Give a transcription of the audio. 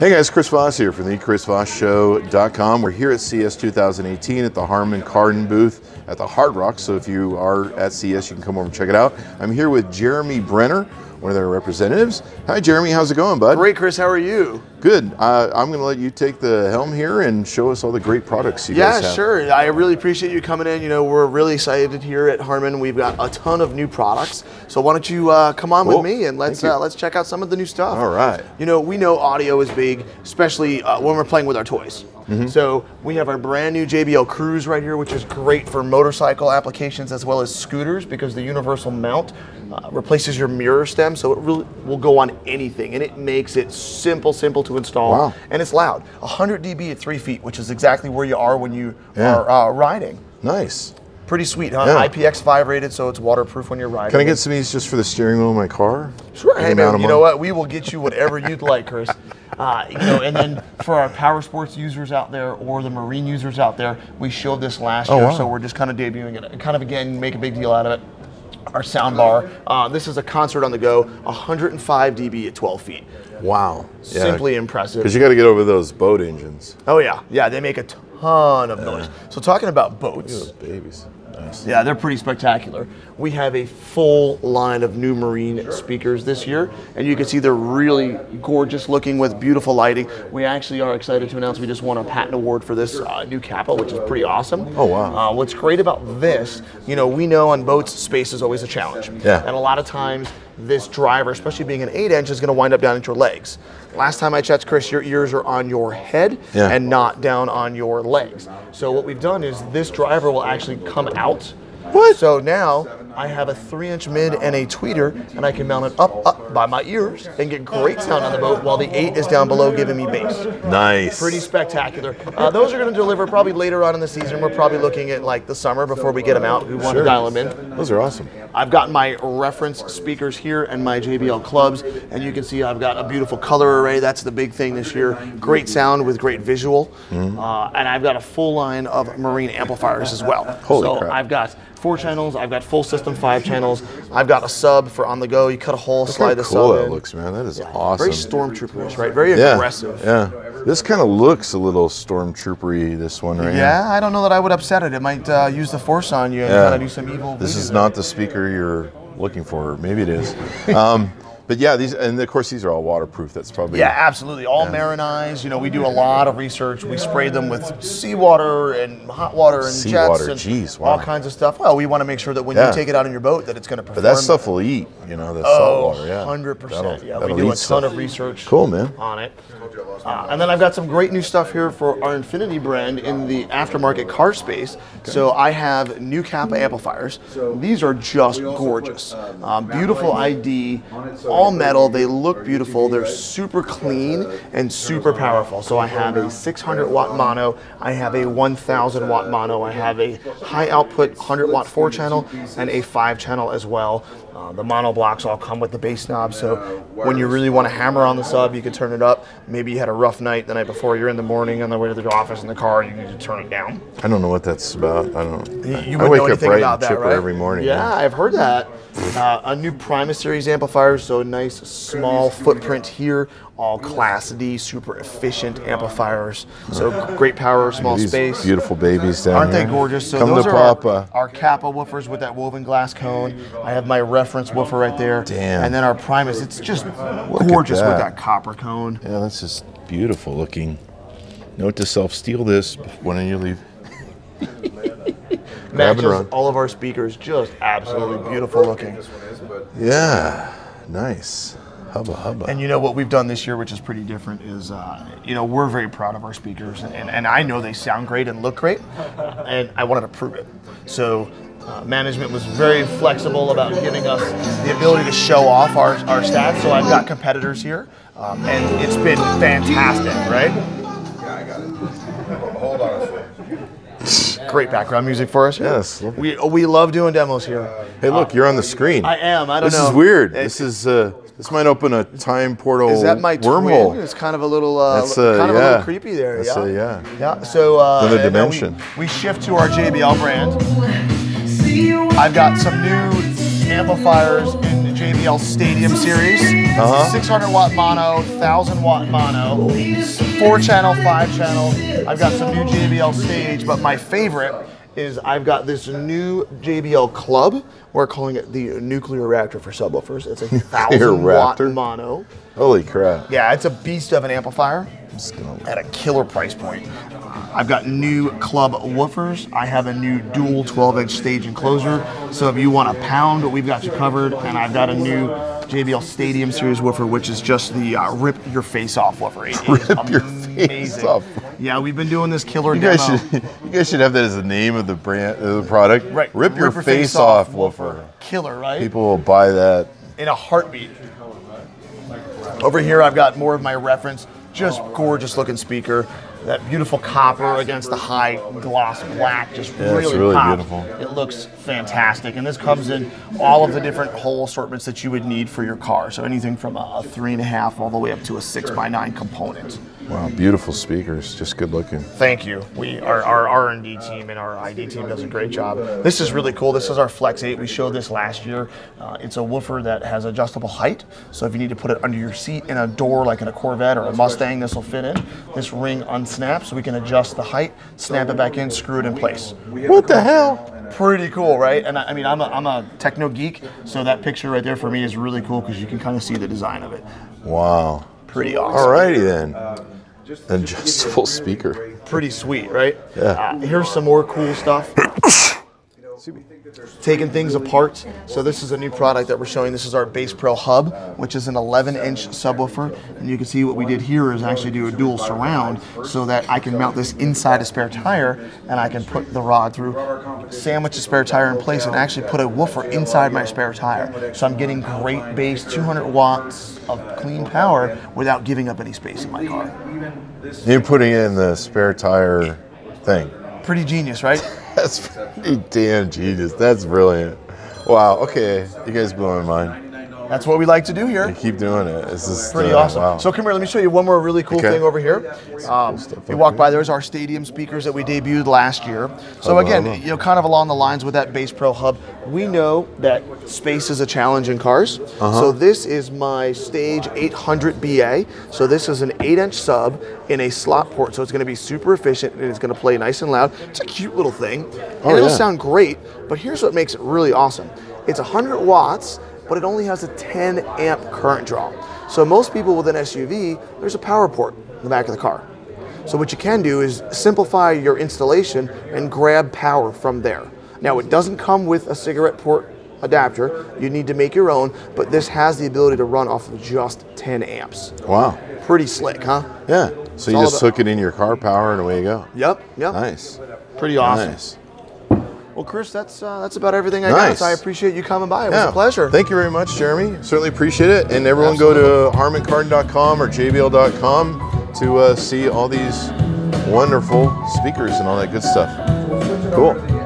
Hey guys, Chris Voss here from the ChrisVossShow.com. We're here at CES 2018 at the Harman Kardon booth at the Hard Rock. So if you are at CES, you can come over and check it out. I'm here with Jeremy Brenner, one of their representatives. Hi Jeremy, how's it going, bud? Great, Chris, how are you? Good. I'm going to let you take the helm here and show us all the great products you guys have. Yeah, sure. I really appreciate you coming in. You know, we're really excited here at Harman. We've got a ton of new products. So why don't you come on with me and let's check out some of the new stuff. All right. You know, we know audio is big, especially when we're playing with our toys. Mm-hmm. So we have our brand new JBL Cruise right here, which is great for motorcycle applications as well as scooters because the universal mount replaces your mirror stem, so it really will go on anything, and it makes it simple to install. Wow. And it's loud, 100 dB at 3 feet, which is exactly where you are when you are riding. Nice. Pretty sweet, huh? Yeah. IPX5 rated, so it's waterproof when you're riding. Can I get some of these just for the steering wheel in my car? Sure. Hey, man, you know what? We will get you whatever you'd like, Chris. You know, and then for our power sports users out there or the marine users out there, we showed this last year, so we're just kind of debuting it. And kind of, again, make a big deal out of it. Our sound bar. This is a concert on the go, 105 dB at 12 feet. Wow. Yeah. Simply impressive. Because you got to get over those boat engines. Oh, yeah. Yeah, they make a ton of noise. So talking about boats. Look at those babies. Nice. Yeah, they're pretty spectacular. We have a full line of new marine speakers this year, and you can see they're really gorgeous looking with beautiful lighting. We actually are excited to announce we just won a patent award for this new Kappa, which is pretty awesome. Oh, wow. What's great about this, you know, we know on boats, space is always a challenge. Yeah. And a lot of times, this driver, especially being an 8-inch, is going to wind up down into your legs. Last time I checked, Chris, your ears are on your head and not down on your legs. So what we've done is this driver will actually come out. What? So now I have a 3-inch mid and a tweeter, and I can mount it up by my ears and get great sound on the boat while the 8 is down below giving me bass. Nice. Pretty spectacular. Those are going to deliver probably later on in the season. We're probably looking at like the summer before we get them out. We want to dial them in. Those are awesome. I've got my reference speakers here and my JBL clubs, and you can see I've got a beautiful color array. That's the big thing this year. Great sound with great visual. Mm-hmm. And I've got a full line of marine amplifiers as well. Holy crap. I've got 4 channels, I've got full system 5 channels, I've got a sub for on the go. You cut a hole, slide the sub in. Look how cool that looks, man. That is awesome. Very stormtrooperish, right? Very aggressive. Yeah. This kind of looks a little stormtrooper-y, this one right here. Yeah, I don't know that I would upset it. It might use the force on you and kind of do some evil. This is not the speaker you're looking for. Maybe it is. But yeah, these, and of course these are all waterproof. That's probably absolutely all marinized. You know, we do a lot of research. We spray them with seawater and hot water and jets and all kinds of stuff. Well, we want to make sure that when you take it out on your boat, that it's going to perform. But that stuff will eat. You know, the salt water. Yeah, 100%. Yeah, we do a ton of research. Cool, man. On it. And then I've got some great new stuff here for our Infiniti brand in the aftermarket car space. Okay. So I have new Kappa amplifiers. These are just gorgeous. Beautiful ID. All metal, they look beautiful, they're super clean and super powerful. So I have a 600 watt mono, I have a 1000 watt mono, I have a high output 100 watt 4 channel and a 5 channel as well. The mono blocks all come with the bass knob, so when you really want to hammer on the sub, you can turn it up. Maybe you had a rough night the night before, you're in the morning on the way to the office in the car, you need to turn it down. I don't know what that's about. I don't know. You wouldn't know anything about that, right? I wake up bright and chipper every morning. Yeah, I've heard that. A new Primus series amplifier, so nice small footprint here, all class D, super efficient amplifiers. So great power, small space. Beautiful babies down Aren't here. They gorgeous? So those are our Kappa woofers with that woven glass cone. I have my reference woofer right there. Damn. And then our Primus, it's just gorgeous with that copper cone. Yeah, that's just beautiful looking. Note to self, steal this when you leave. Matches all of our speakers, just absolutely beautiful looking. Yeah. Nice. Hubba hubba. And you know what we've done this year, which is pretty different, is you know, we're very proud of our speakers, and I know they sound great and look great, and I wanted to prove it. So management was very flexible about giving us the ability to show off our stats. So I've got competitors here, and it's been fantastic, right? Yeah, I got it. Hold on a second. Great background music for us. Yes. We love doing demos here. Hey, look, you're on the screen. I am. I don't know. This is weird. This is this might open a time portal wormhole. Is that my wormhole? Twin? It's kind of a little kind of a little creepy there. That's yeah. So another dimension. We shift to our JBL brand. I've got some new amplifiers in the JBL. JBL Stadium Series. Uh-huh. 600-watt mono, 1,000-watt mono, 4-channel, 5-channel. I've got some new JBL stage, but my favorite is I've got this new JBL Club. We're calling it the Nuclear Raptor for subwoofers. It's a 1,000-watt mono. Holy crap. Yeah, it's a beast of an amplifier at a killer price point. I've got new Club woofers. I have a new dual 12-inch stage enclosure. So if you want a pound, we've got you covered. And I've got a new JBL Stadium Series woofer, which is just the rip your face off woofer. Rip your face off. Yeah, we've been doing this killer demo. You guys should have that as the name of the brand, of the product. Right. Rip your face off woofer. Killer, right? People will buy that in a heartbeat. Over here, I've got more of my reference. Just gorgeous looking speaker. That beautiful copper against the high gloss black, just really, really beautiful. It looks fantastic. And this comes in all of the different hole assortments that you would need for your car. So anything from a 3.5 all the way up to a 6x9 component. Wow, beautiful speakers, just good looking. Thank you. We, our R&D team and our ID team does a great job. This is really cool. This is our Flex 8. We showed this last year. It's a woofer that has adjustable height. So if you need to put it under your seat in a door like in a Corvette or a Mustang, this will fit in. This ring unsnaps, so we can adjust the height, snap it back in, screw it in place. What the hell? Pretty cool, right? And I mean, I'm a techno geek, so that picture right there for me is really cool because you can kind of see the design of it. Wow. Pretty awesome. Alrighty then. Adjustable speaker. Pretty sweet, right? Yeah. Here's some more cool stuff. Taking things apart. So this is a new product that we're showing. This is our Bass Pro Hub, which is an 11-inch subwoofer. And you can see what we did here is actually do a dual surround so that I can mount this inside a spare tire and I can put the rod through, sandwich the spare tire in place, and actually put a woofer inside my spare tire. So I'm getting great bass, 200 watts of clean power without giving up any space in my car. You're putting in the spare tire thing. Pretty genius, right? That's pretty damn genius. That's brilliant. Wow. Okay. You guys blew my mind. That's what we like to do here. They keep doing it. This is pretty awesome. Wow. So come here. Let me show you one more really cool thing over here. You walk by. There's our stadium speakers that we debuted last year. So again, you know, kind of along the lines with that Bass Pro Hub, we know that space is a challenge in cars. So this is my Stage 800 BA. So this is an 8-inch sub in a slot port, so it's going to be super efficient and it's going to play nice and loud. It's a cute little thing, and it'll sound great. But here's what makes it really awesome: it's 100 watts, but it only has a 10-amp current draw. So most people with an SUV, there's a power port in the back of the car. So what you can do is simplify your installation and grab power from there. Now it doesn't come with a cigarette port adapter. You need to make your own, but this has the ability to run off of just 10 amps. Wow. Pretty slick, huh? Yeah. So you just hook it in your car power and away you go. Yep, yep. Nice. Pretty awesome. Nice. Well, Chris, that's about everything I got. I appreciate you coming by. It was a pleasure. Thank you very much, Jeremy. Certainly appreciate it. And everyone go to harmankardon.com or jbl.com to see all these wonderful speakers and all that good stuff. Cool.